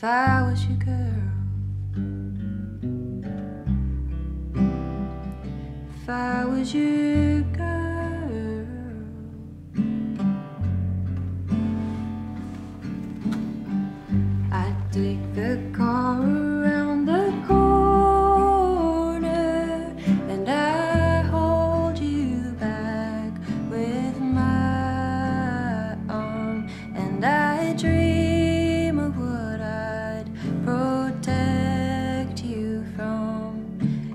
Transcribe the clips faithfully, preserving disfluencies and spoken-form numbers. if I was your girl, if I was your girl. I'd take the car around the corner and I hold you back with my arm, and I dream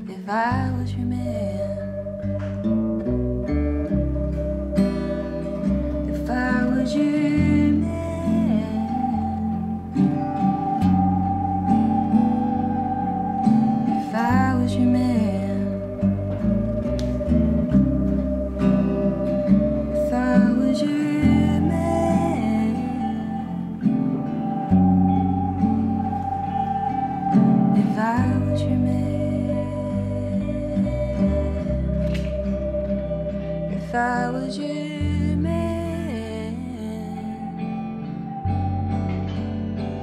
if I was your man, if I was your man, if I was your man, if I was your man, if I was your man. If I was your man.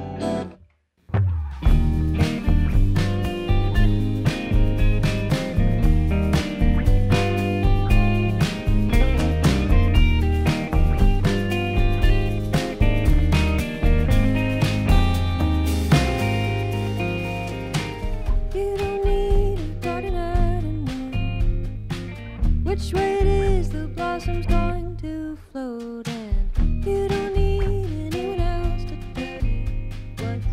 You don't need a gardener to know which way it is the blossom's going to float, and you don't need anyone else to tell you what's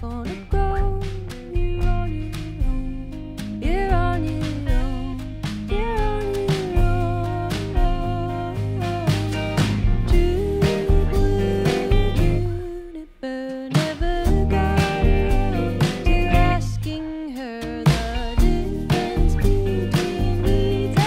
gonna grow. You're on your own, you're on your own, you're on your own, oh, oh, oh. True blue juniper never got around to asking her the difference between people.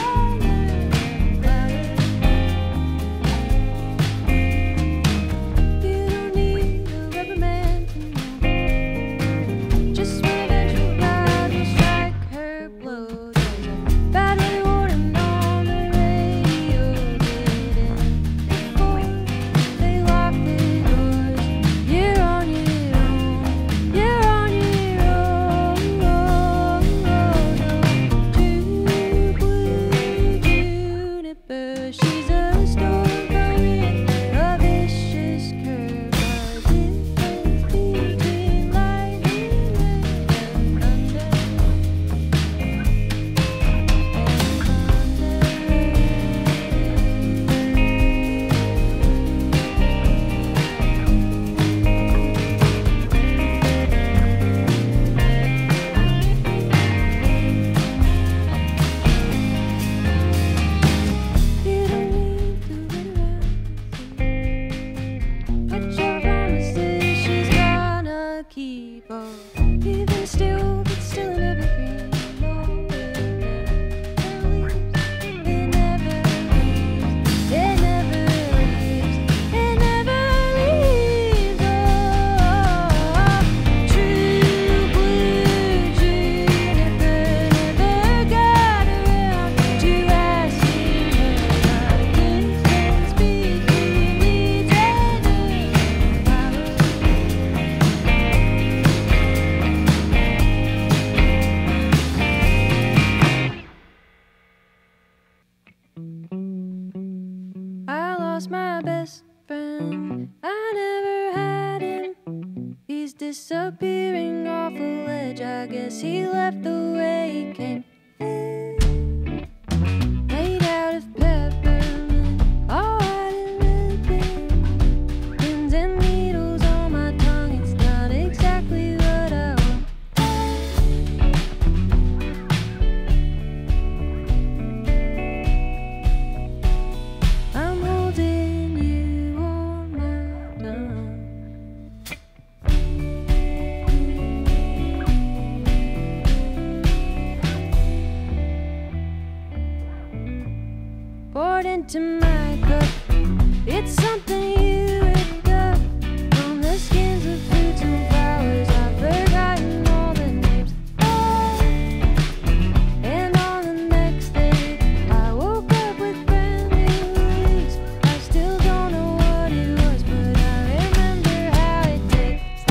Even still, but still in evergreen. It never leaves, it never leaves, it never leaves. Oh, oh, oh. True blue juniper never got around to asking her the difference between weeds and flowers. My best friend, I never had him. He's disappearing off a ledge. I guess he left the way he came. Made out of peppermint, all white and ribbon. Pins and needles on my tongue. It's not exactly what I want. I'm holding poured into my cup. It's something you picked up from the skins of fruits and flowers. I've forgotten all the names. Oh, and on the next day, I woke up with brand new leaves. I still don't know what it was, but I remember how it tasted.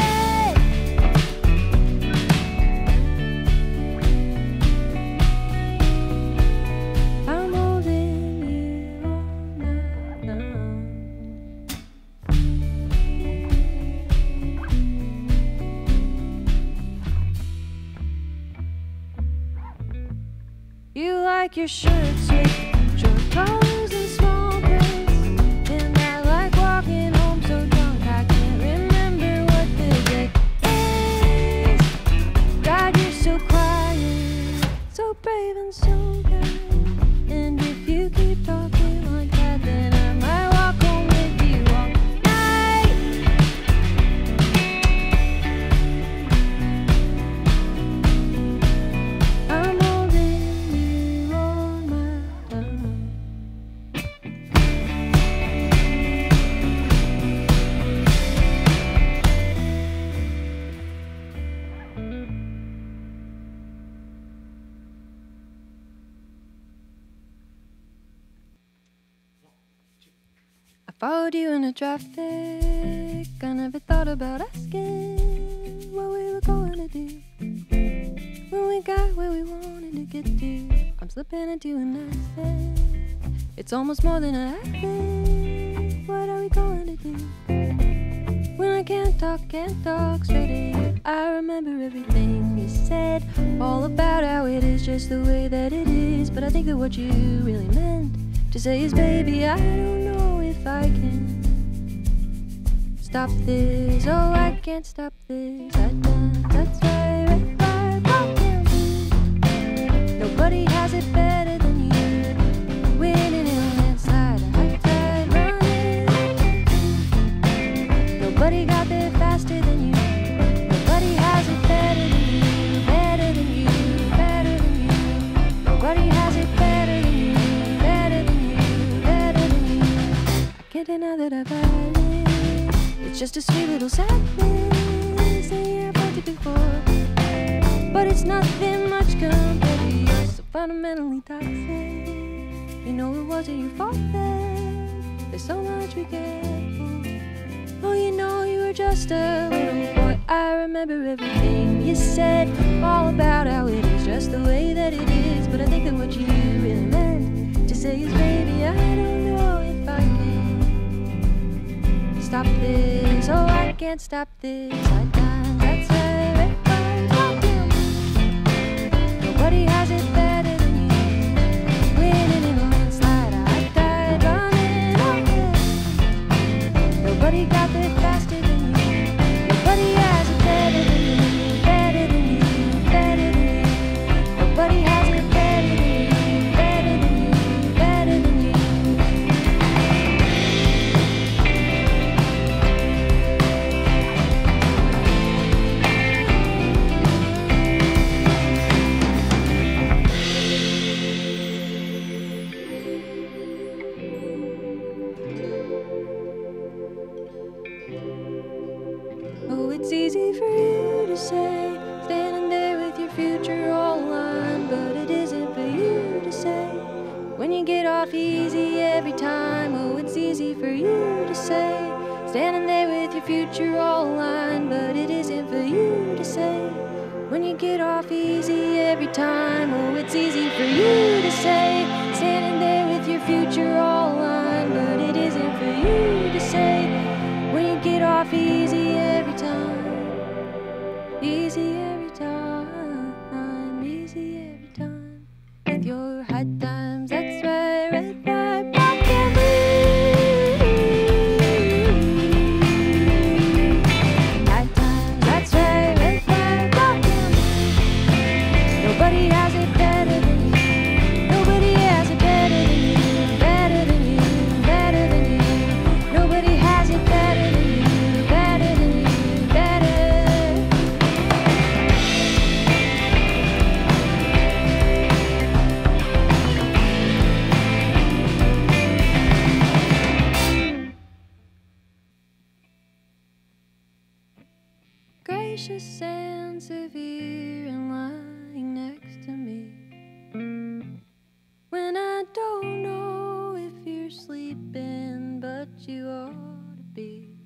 like your shirts with your colors and small prints. And I like walking home so drunk I can't remember what the day is. God, you're so quiet, so brave and so kind. And if you keep talking like that, then I might walk home with you all night. I'm holding you on my arm. Followed you in the traffic. I never thought about asking what we were going to do when we got where we wanted to get to. I'm slipping into a nightstand. It's almost more than I think. What are we going to do when I can't talk, can't talk straight at you? I remember everything you said, all about how it is just the way that it is. But I think that what you really meant to say is, baby, I don't know if I can stop this. Oh, I can't stop this. I don't, that's why red flag walking. Nobody has it better than you. Winning in a landslide, a high tide running. Nobody got there faster than you. Nobody has it better than you. Better than you, better than you. Nobody has it better than you. Can't deny that I've had it. It's just a sweet little sadness that you felt before, but it's nothing much compared to you. So fundamentally toxic. You know it wasn't your fault then. There's so much we get for. Oh, you know you were just a little boy. I remember everything you said, all about how it is just the way that it is. But I think that what you really meant to say is, baby, I don't know if I can stop this. Oh, I can't stop this. I die. That's why red flags walking. Nobody has it better than you. Winning in a landslide, I died running away. Nobody got there faster than you. Nobody has it better than you. Better than you. Better than you. Nobody has it better than you. Better than you. Better than you. Oh, it's easy for you to say, standing there with your future all lined, but it isn't for you to say when you get off easy every time. Oh, it's easy for you to say, standing there with your future all lined, but it isn't for you to say when you get off easy every time. Oh, it's easy for you to say, standing there with your future all lined, but it isn't for you to say when you get off easy every time. Easy every time. Easy every time. With your high times, that's why red flag walking. High times, that's why red flag walking. Nobody has it better than you. Nobody has it better than you. Better than you. Better than you. Nobody has it better. Gracious and severe and lying next to me when I don't know if you're sleeping, but you ought to be.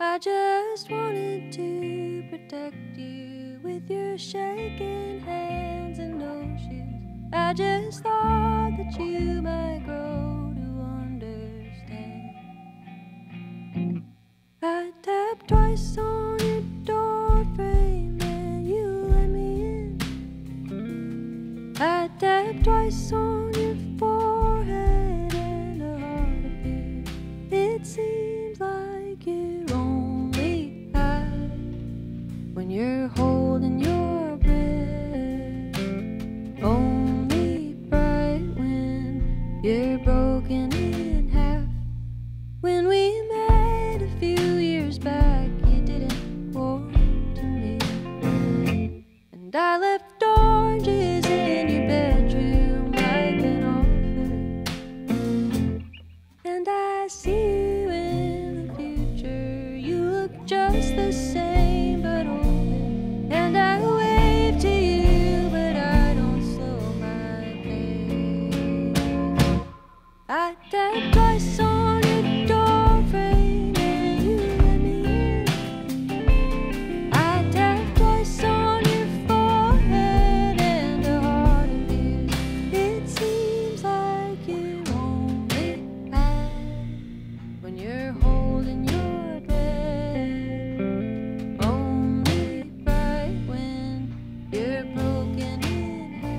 I just wanted to protect you with your shaking hands and no shoes. I just thought that you might grow to understand. I tapped twice on your door frame and you let me in. I tapped broken in half. When we met a few years back, you didn't warm to me, and I left oranges in your bedroom. I've been offered, and I see you in the future. You look just the same, but older, and I wave to you. I tapped twice on your door frame and you let me in. I tapped twice on your forehead and a heart of yours. It seems like you only laugh when you're holding your breath. Only bright when you're broken in half.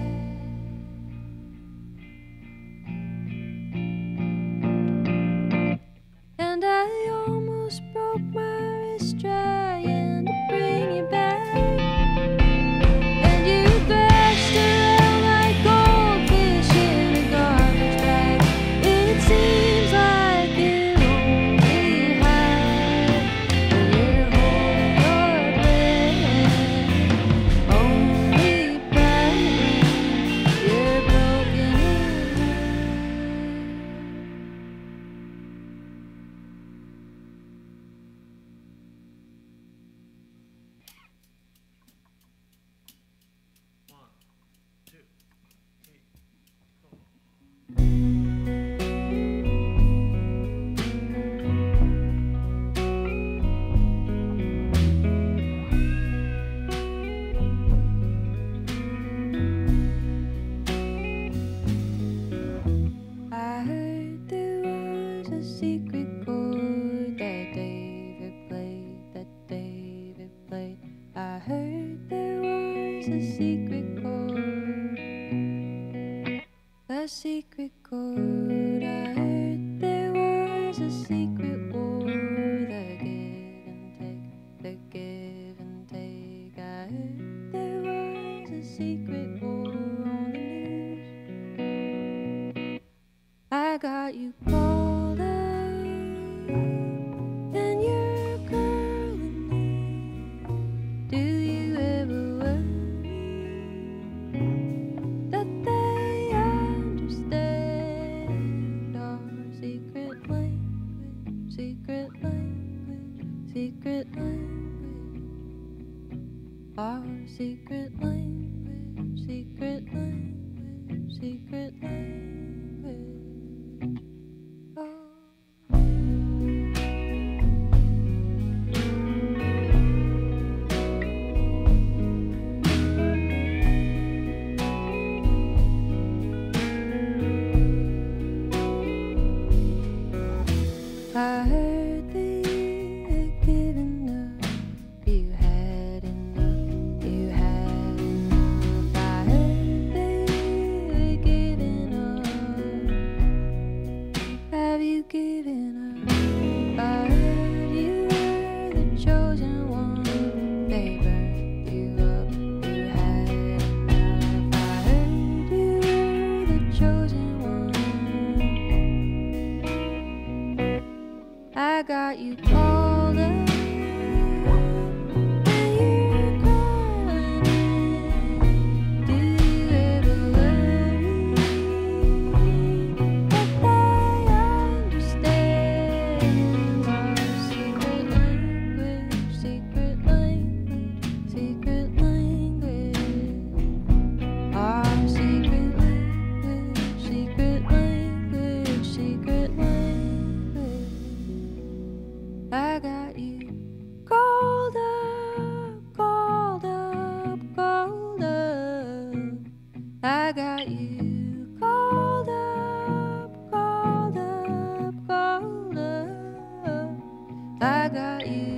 And I almost broke my wrist trying to bring you back, and you thrashed around like goldfish in a garbage bag. It seems like you only hide when you're holding your breath. Only bright when you're broken in half. I heard there was a secret chord that David played, that David played. I heard there was a secret chord, a secret chord. I heard there was a secret war, the give and take, the give and take. I heard there was a secret war on the news. I got you called up, and you're calling me. Do you ever worry that they understand our secret language, secret language, secret language, our secret language, secret language, secret language? Oh. I heard that you had given up, you had enough, you had enough. I heard that you had given up, have you given up? I heard you were the chosen one, they burned you up, you had enough. I heard you were the chosen one. I got you called up, and you're calling in. Do you ever worry that they understand our secret language, secret language, secret language, our secret language, secret language, secret language? I got you called up, called up, called up. I got you called up, called up, called up. I got you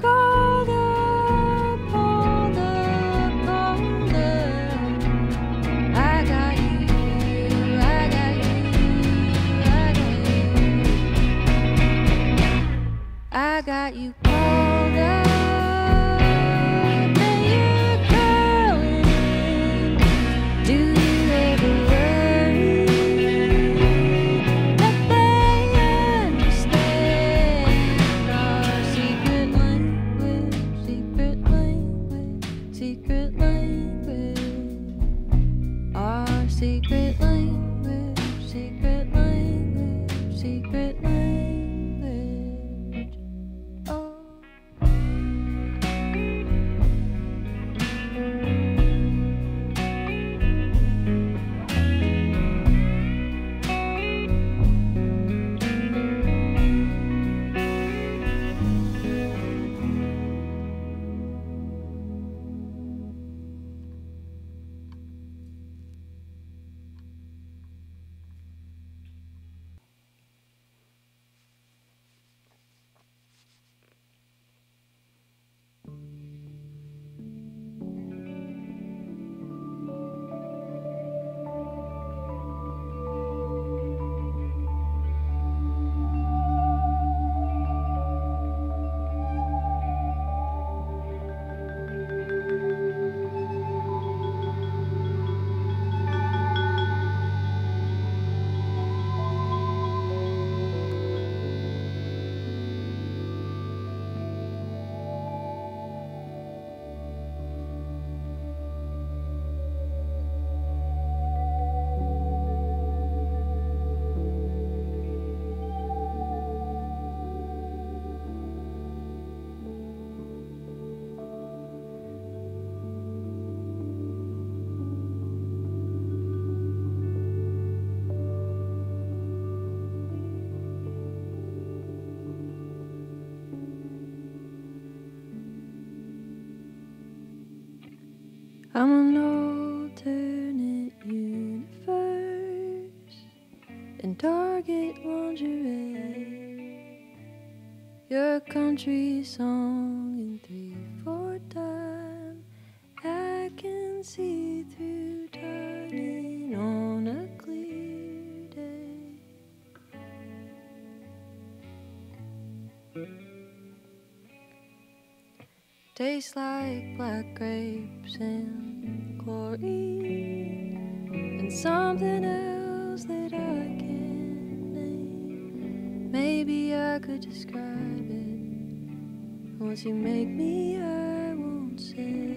called up, called up, called up. I got you, I got you, I got you. I got you called up, and you're calling in. Do you ever worry that I'm an alternate universe in Target lingerie. Your country song in three four time. I can see through turning on a clear day. Tastes like black grapes and chlorine and something else that I can't name. Maybe I could describe it. Once you make me, I won't say.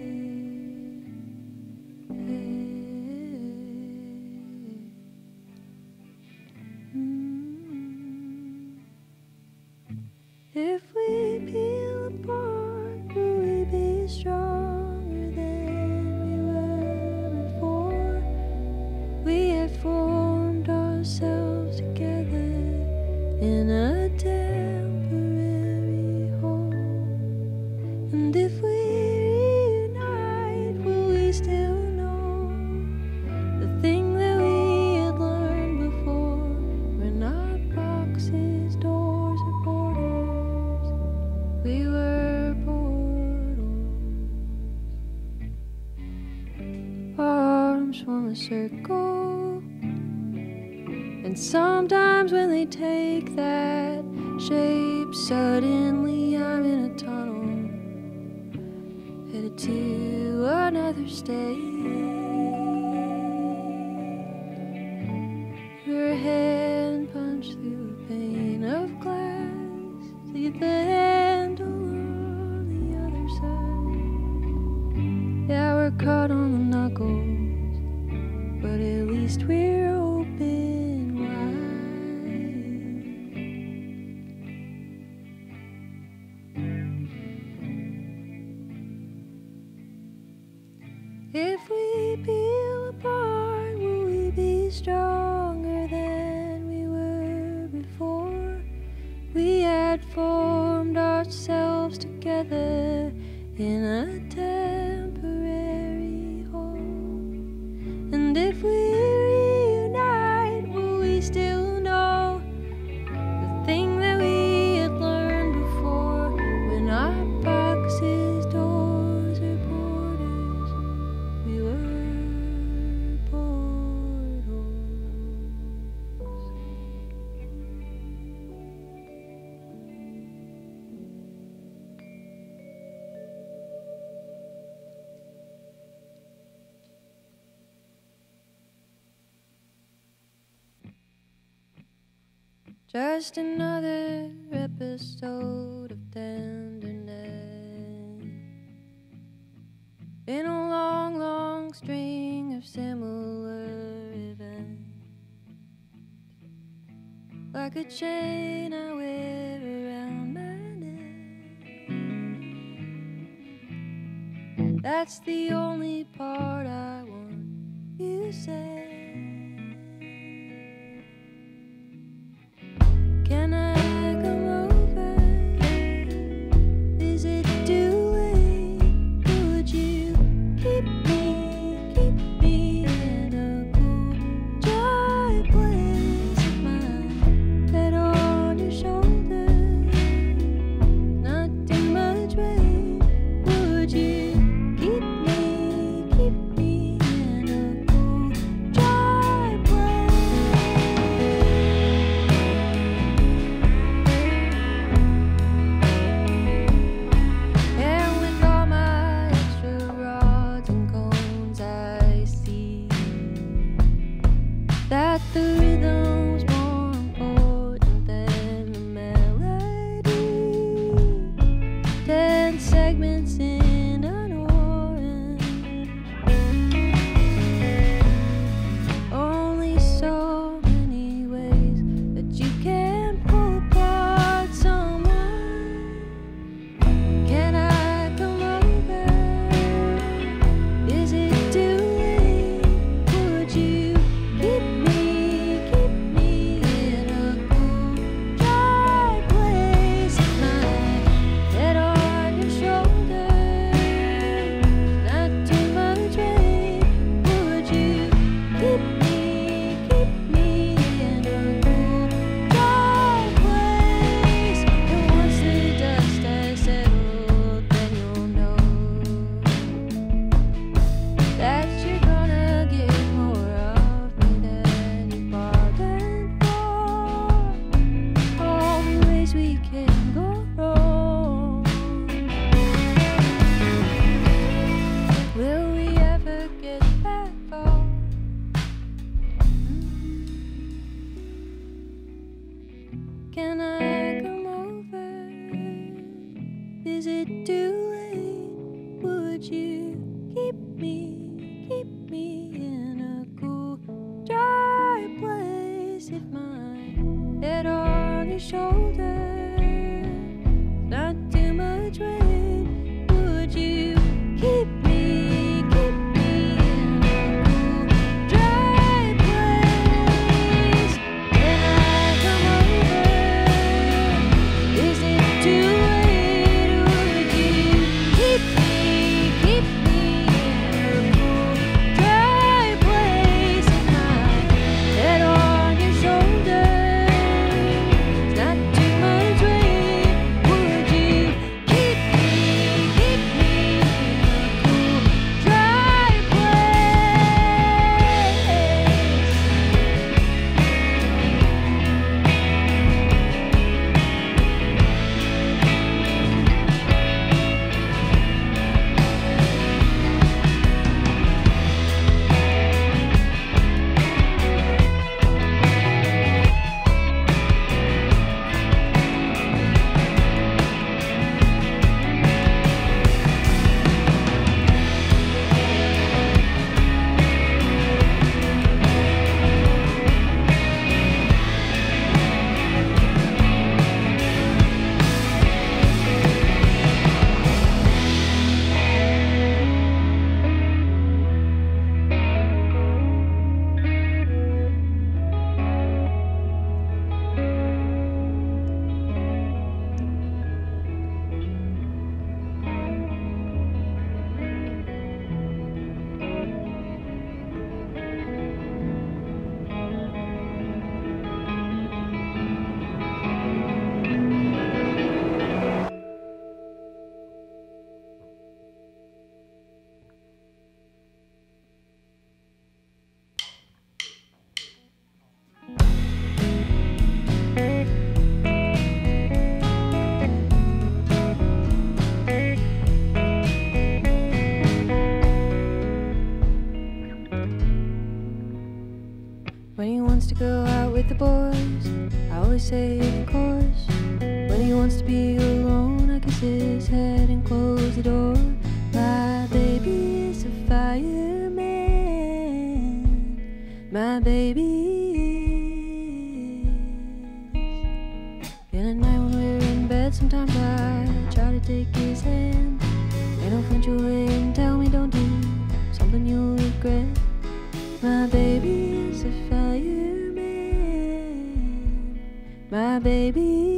Just another episode of tenderness in a long, long string of similar events. Like a chain I wear around my neck. That's the only part I want you say. Can I come over? Is it too late? Would you keep me, keep me in a cool, dry place? If my head on your shoulder, not too much weight, would you keep me? To go out with the boys, I always say of course. When he wants to be alone, I kiss his head and close the door. My baby is a fireman. My baby is. And at night when we're in bed, sometimes I try to take his hand, and he'll flinch away and tell me don't do something you'll regret. My baby is a fireman. My baby is.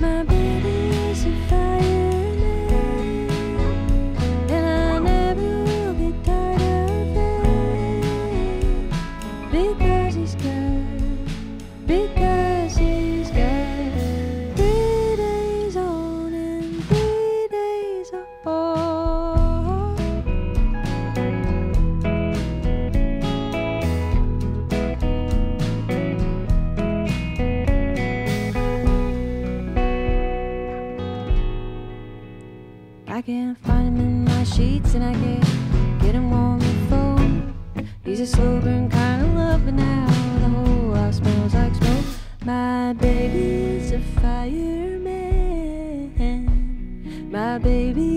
My baby is a fireman, and I never will get tired of it, because he's got, because he's got I can't find him in my sheets, and I can't get him on the phone. He's a slow burn kind of love, but now the whole house smells like smoke. My baby is a fireman. My baby is.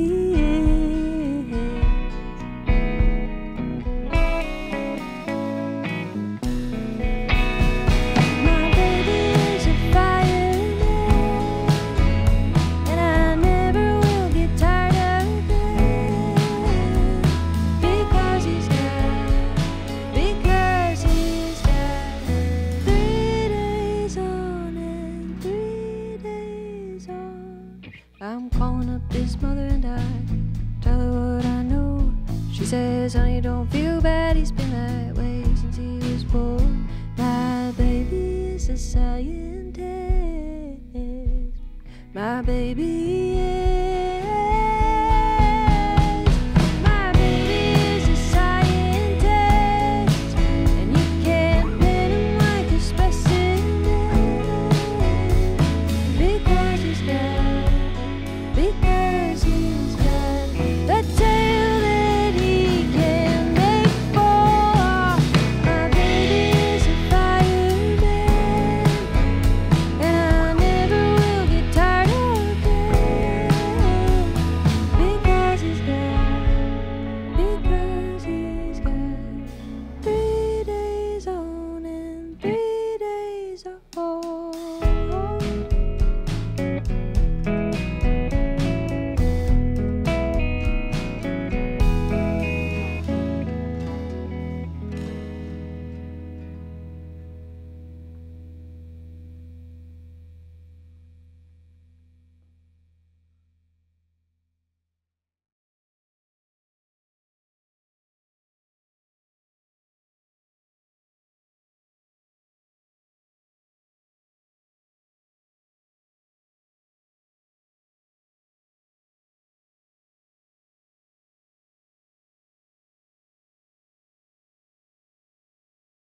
I'm calling up his mother and I tell her what I know. She says, honey, don't feel bad, he's been that way since he was born. My baby is a scientist. My baby is.